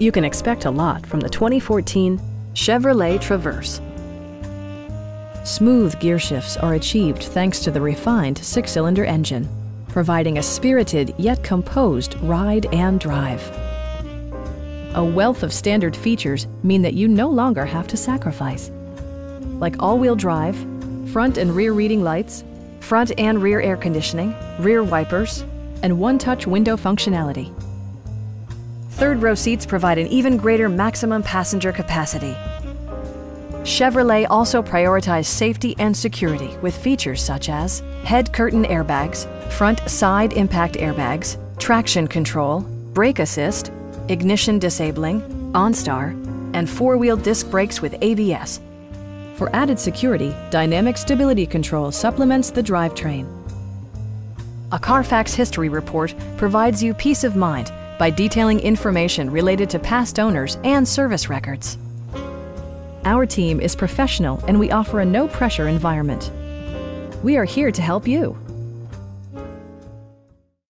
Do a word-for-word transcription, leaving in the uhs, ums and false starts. You can expect a lot from the twenty fourteen Chevrolet Traverse. Smooth gear shifts are achieved thanks to the refined six-cylinder engine, providing a spirited yet composed ride and drive. A wealth of standard features mean that you no longer have to sacrifice, like all-wheel drive, front and rear reading lights, front and rear air conditioning, rear wipers, and one-touch window functionality. Third-row seats provide an even greater maximum passenger capacity. Chevrolet also prioritized safety and security with features such as head curtain airbags, front side impact airbags, traction control, brake assist, ignition disabling, OnStar, and four-wheel disc brakes with A B S. For added security, dynamic stability control supplements the drivetrain. A Carfax history report provides you peace of mind by detailing information related to past owners and service records. Our team is professional and we offer a no-pressure environment. We are here to help you.